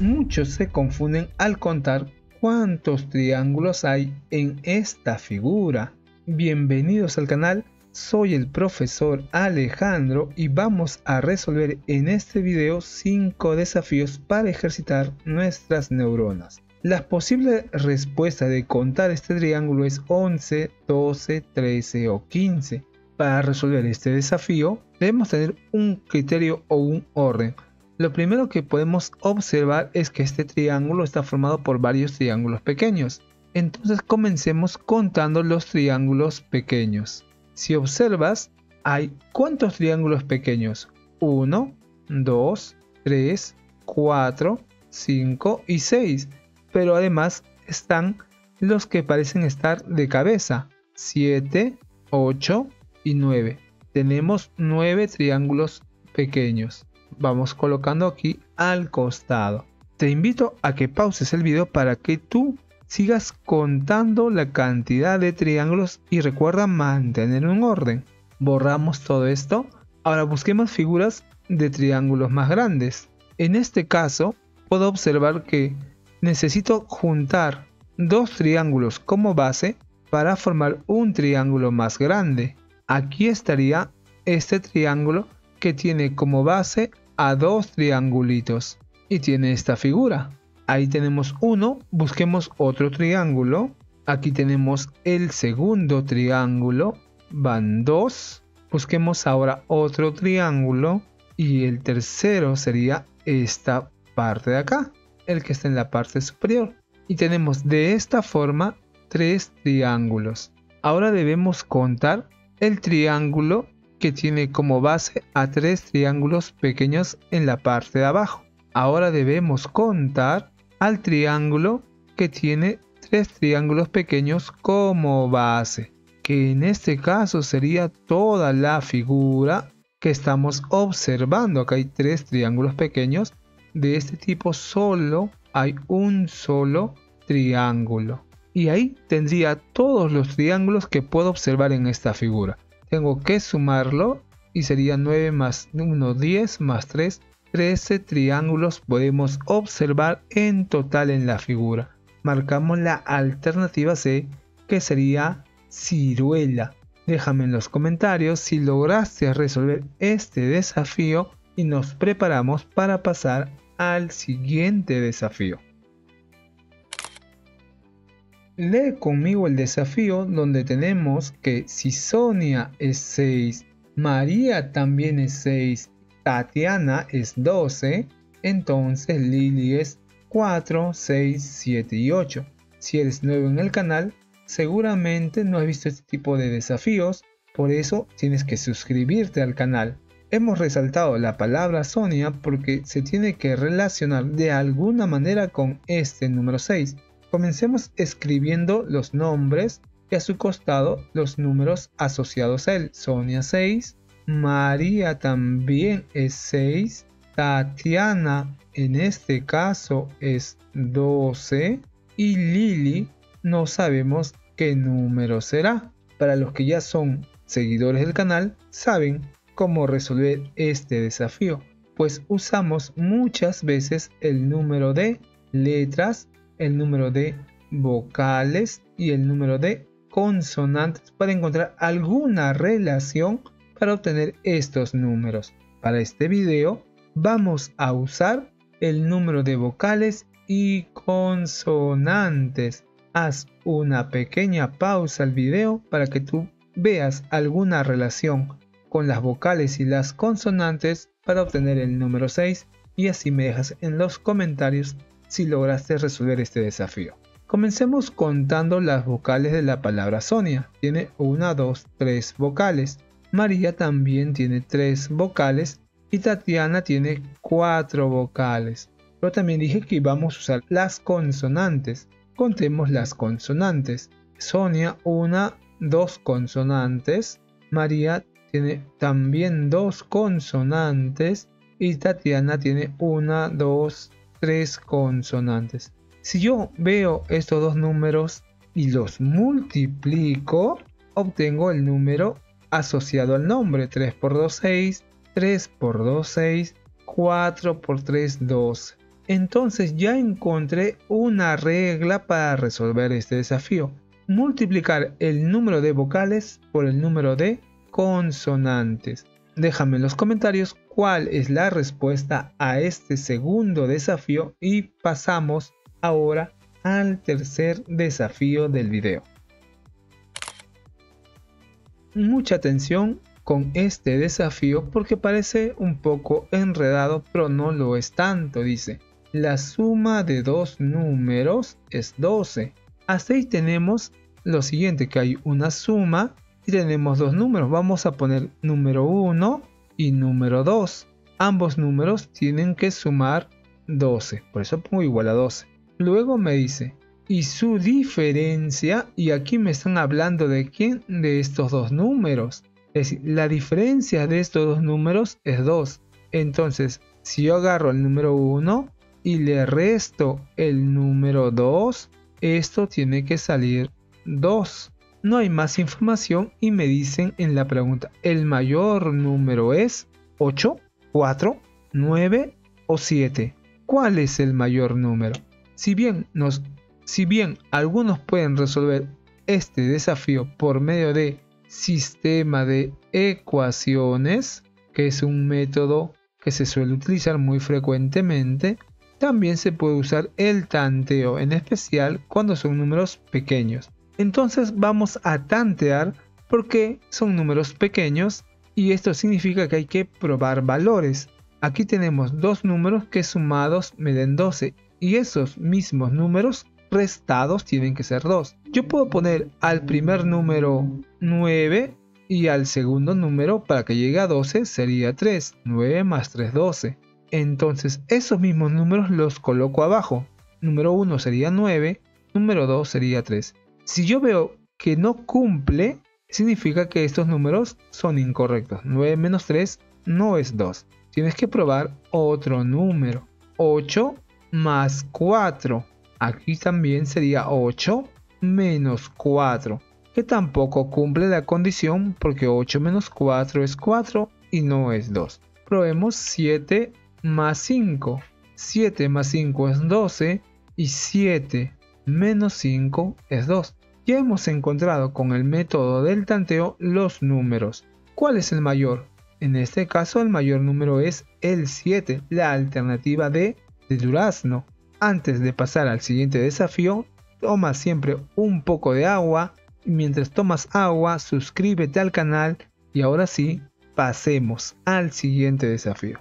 Muchos se confunden al contar cuántos triángulos hay en esta figura. Bienvenidos al canal, soy el profesor Alejandro y vamos a resolver en este video 5 desafíos para ejercitar nuestras neuronas. La posible respuesta de contar este triángulo es 11, 12, 13 o 15. Para resolver este desafío debemos tener un criterio o un orden. Lo primero que podemos observar es que este triángulo está formado por varios triángulos pequeños. Entonces comencemos contando los triángulos pequeños. Si observas, hay ¿cuántos triángulos pequeños? 1, 2, 3, 4, 5 y 6. Pero además están los que parecen estar de cabeza, 7, 8 y 9. Tenemos 9 triángulos pequeños. Vamos colocando aquí al costado. Te invito a que pauses el video para que tú sigas contando la cantidad de triángulos y recuerda mantener un orden. Borramos todo esto. Ahora busquemos figuras de triángulos más grandes. En este caso puedo observar que necesito juntar 2 triángulos como base para formar un triángulo más grande. Aquí estaría este triángulo que tiene como base a 2 triangulitos y tiene esta figura. Ahí tenemos uno, busquemos otro triángulo. Aquí tenemos el segundo triángulo, van 2. Busquemos ahora otro triángulo y el tercero sería esta parte de acá, el que está en la parte superior, y tenemos de esta forma 3 triángulos. Ahora debemos contar el triángulo que tiene como base a 3 triángulos pequeños en la parte de abajo. Ahora debemos contar al triángulo que tiene 3 triángulos pequeños como base, que en este caso sería toda la figura que estamos observando. Acá hay 3 triángulos pequeños. De este tipo solo hay un solo triángulo. Y ahí tendría todos los triángulos que puedo observar en esta figura. Tengo que sumarlo y sería 9 más 1, 10 más 3, 13 triángulos podemos observar en total en la figura. Marcamos la alternativa C, que sería ciruela. Déjame en los comentarios si lograste resolver este desafío y nos preparamos para pasar al siguiente desafío. Lee conmigo el desafío donde tenemos que si Sonia es 6, María también es 6, Tatiana es 12, entonces Lili es 4, 6, 7 y 8. Si eres nuevo en el canal, seguramente no has visto este tipo de desafíos, por eso tienes que suscribirte al canal. Hemos resaltado la palabra Sonia porque se tiene que relacionar de alguna manera con este número 6. Comencemos escribiendo los nombres y a su costado los números asociados a él. Sonia 6, María también es 6, Tatiana en este caso es 12 y Lili no sabemos qué número será. Para los que ya son seguidores del canal saben cómo resolver este desafío, pues usamos muchas veces el número de letras, el número de vocales y el número de consonantes para encontrar alguna relación para obtener estos números. Para este video vamos a usar el número de vocales y consonantes. Haz una pequeña pausa al video para que tú veas alguna relación con las vocales y las consonantes para obtener el número 6 y así me dejas en los comentarios si lograste resolver este desafío. Comencemos contando las vocales de la palabra Sonia. Tiene 1, 2, 3 vocales. María también tiene 3 vocales y Tatiana tiene 4 vocales. Pero también dije que íbamos a usar las consonantes. Contemos las consonantes. Sonia, 1, 2 consonantes. María tiene también 2 consonantes y Tatiana tiene 1, 2, 3 consonantes. Si yo veo estos dos números y los multiplico, obtengo el número asociado al nombre. 3 por 2, 6, 3 por 2, 6, 4 por 3, 12. Entonces ya encontré una regla para resolver este desafío: multiplicar el número de vocales por el número de consonantes. Déjame en los comentarios cuál es la respuesta a este segundo desafío y pasamos ahora al tercer desafío del video. Mucha atención con este desafío porque parece un poco enredado, pero no lo es tanto. Dice: la suma de dos números es 12. Hasta ahí tenemos lo siguiente, que hay una suma y tenemos dos números. Vamos a poner número 1 y número 2. Ambos números tienen que sumar 12, por eso pongo igual a 12. Luego me dice, y su diferencia, y aquí me están hablando de quién, de estos dos números. Es decir, la diferencia de estos dos números es 2. Entonces, si yo agarro el número 1 y le resto el número 2, esto tiene que salir 2. No hay más información y me dicen en la pregunta, ¿el mayor número es 8, 4, 9 o 7? ¿Cuál es el mayor número? Si bien algunos pueden resolver este desafío por medio de sistema de ecuaciones, que es un método que se suele utilizar muy frecuentemente, también se puede usar el tanteo, en especial cuando son números pequeños. Entonces vamos a tantear porque son números pequeños y esto significa que hay que probar valores. Aquí tenemos dos números que sumados me den 12 y esos mismos números restados tienen que ser 2. Yo puedo poner al primer número 9 y al segundo número, para que llegue a 12 sería 3. 9 más 3, 12. Entonces esos mismos números los coloco abajo. Número 1 sería 9, número 2 sería 3. Si yo veo que no cumple, significa que estos números son incorrectos. 9 menos 3 no es 2. Tienes que probar otro número. 8 más 4. Aquí también sería 8 menos 4. Que tampoco cumple la condición porque 8 menos 4 es 4 y no es 2. Probemos 7 más 5. 7 más 5 es 12 y 7 menos 5 es 2. Ya hemos encontrado con el método del tanteo los números. ¿Cuál es el mayor? En este caso el mayor número es el 7, la alternativa D de durazno. Antes de pasar al siguiente desafío, toma siempre un poco de agua. Mientras tomas agua, suscríbete al canal y ahora sí, pasemos al siguiente desafío.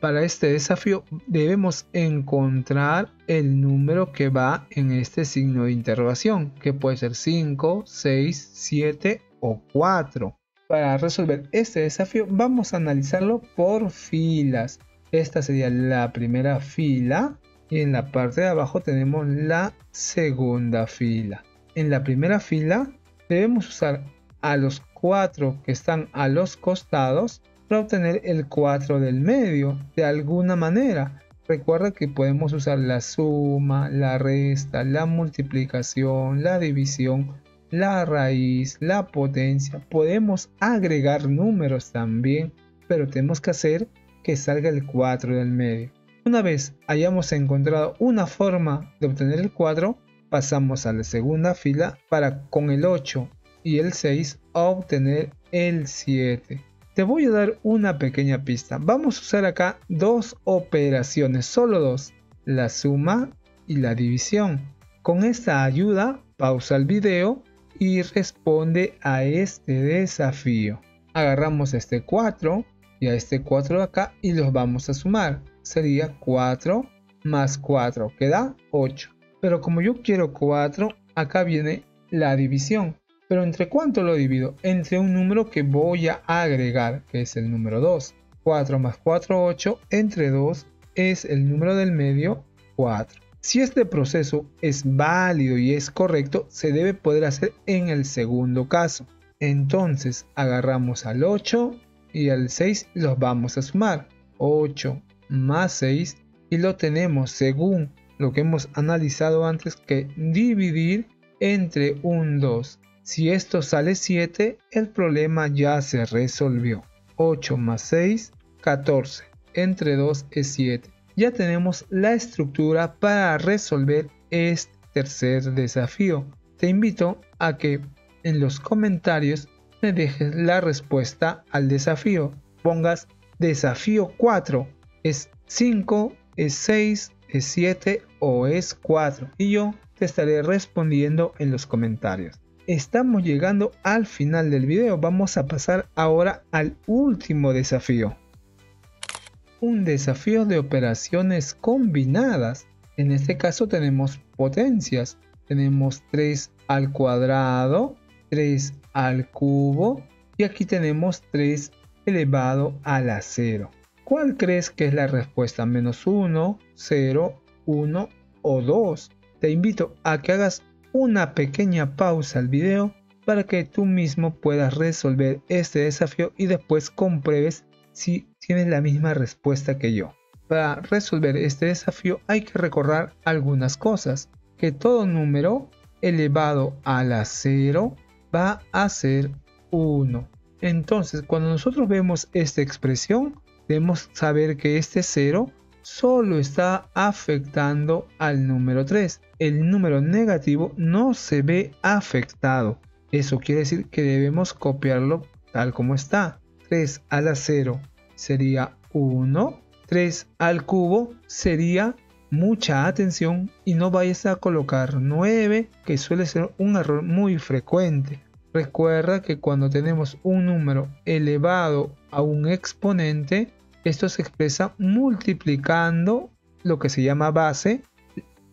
Para este desafío debemos encontrar el número que va en este signo de interrogación, que puede ser 5, 6, 7 o 4. Para resolver este desafío vamos a analizarlo por filas. Esta sería la primera fila y en la parte de abajo tenemos la segunda fila. En la primera fila debemos usar a los 4 que están a los costados para obtener el 4 del medio de alguna manera. Recuerda que podemos usar la suma, la resta, la multiplicación, la división, la raíz, la potencia. Podemos agregar números también, pero tenemos que hacer que salga el 4 del medio. Una vez hayamos encontrado una forma de obtener el 4, pasamos a la segunda fila para con el 8 y el 6 obtener el 7. Te voy a dar una pequeña pista. Vamos a usar acá dos operaciones, solo dos, la suma y la división. Con esta ayuda, pausa el video y responde a este desafío. Agarramos este 4 y a este 4 de acá y los vamos a sumar. Sería 4 más 4, que da 8. Pero como yo quiero 4, acá viene la división. ¿Pero entre cuánto lo divido? Entre un número que voy a agregar, que es el número 2. 4 más 4, 8, entre 2 es el número del medio, 4. Si este proceso es válido y es correcto, se debe poder hacer en el segundo caso. Entonces agarramos al 8 y al 6 y los vamos a sumar. 8 más 6 y lo tenemos, según lo que hemos analizado antes, que dividir entre un 2. Si esto sale 7, el problema ya se resolvió. 8 más 6, 14. entre 2 es 7. Ya tenemos la estructura para resolver este tercer desafío. Te invito a que en los comentarios me dejes la respuesta al desafío. Pongas desafío 4, es 5, es 6, es 7 o es 4. Y yo te estaré respondiendo en los comentarios. Estamos llegando al final del video. Vamos a pasar ahora al último desafío. Un desafío de operaciones combinadas. En este caso tenemos potencias. Tenemos 3 al cuadrado, 3 al cubo y aquí tenemos 3 elevado a la 0. ¿Cuál crees que es la respuesta? ¿Menos 1, 0, 1 o 2? Te invito a que hagas una pequeña pausa al video para que tú mismo puedas resolver este desafío y después compruebes si tienes la misma respuesta que yo. Para resolver este desafío hay que recordar algunas cosas, que todo número elevado a la 0 va a ser 1. Entonces, cuando nosotros vemos esta expresión, debemos saber que este 0 solo está afectando al número 3. El número negativo no se ve afectado. Eso quiere decir que debemos copiarlo tal como está. 3 a la 0 sería 1. 3 al cubo sería, mucha atención y no vayas a colocar 9, que suele ser un error muy frecuente. Recuerda que cuando tenemos un número elevado a un exponente, esto se expresa multiplicando lo que se llama base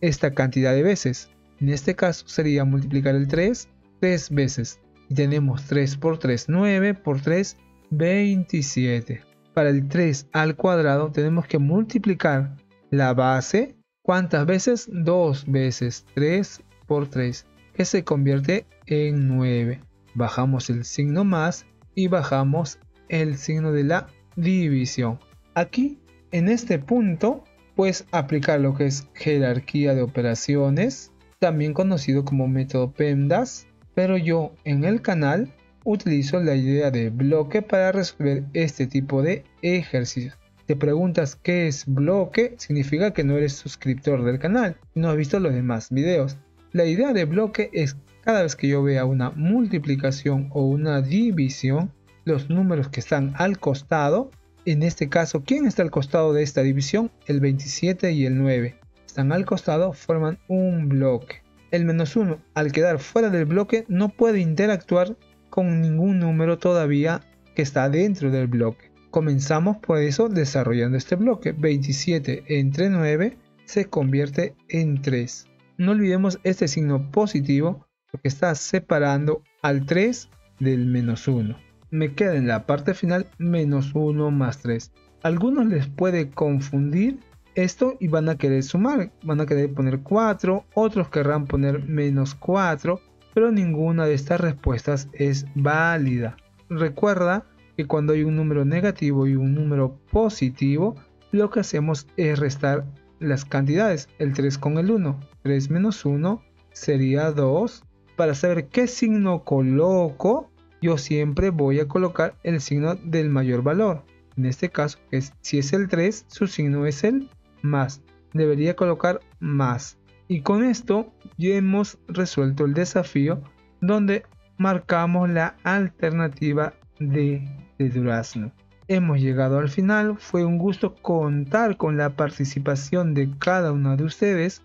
esta cantidad de veces. En este caso sería multiplicar el 3 3 veces. Y tenemos 3 por 3, 9 por 3, 27. Para el 3 al cuadrado tenemos que multiplicar la base, ¿cuántas veces? 2 veces, 3 por 3, que se convierte en 9. Bajamos el signo más y bajamos el signo de la división. Aquí, en este punto, puedes aplicar lo que es jerarquía de operaciones, también conocido como método PEMDAS, pero yo en el canal utilizo la idea de bloque para resolver este tipo de ejercicios. Te preguntas qué es bloque, significa que no eres suscriptor del canal, no has visto los demás videos. La idea de bloque es cada vez que yo vea una multiplicación o una división, los números que están al costado, en este caso, ¿quién está al costado de esta división? El 27 y el 9. Están al costado, forman un bloque. El menos 1, al quedar fuera del bloque, no puede interactuar con ningún número todavía que está dentro del bloque. Comenzamos por eso desarrollando este bloque. 27 entre 9 se convierte en 3. No olvidemos este signo positivo porque está separando al 3 del menos 1. Me queda en la parte final menos 1 más 3. Algunos les puede confundir esto y van a querer sumar. Van a querer poner 4, otros querrán poner menos 4, pero ninguna de estas respuestas es válida. Recuerda que cuando hay un número negativo y un número positivo, lo que hacemos es restar las cantidades, el 3 con el 1, 3 menos 1 sería 2. Para saber qué signo coloco, yo siempre voy a colocar el signo del mayor valor. En este caso, si es el 3, su signo es el más, debería colocar más. Y con esto ya hemos resuelto el desafío donde marcamos la alternativa de durazno. Hemos llegado al final. Fue un gusto contar con la participación de cada uno de ustedes.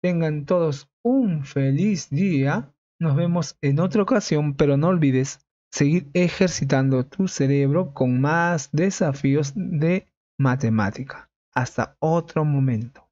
Tengan todos un feliz día. Nos vemos en otra ocasión, pero no olvides seguir ejercitando tu cerebro con más desafíos de matemática. Hasta otro momento.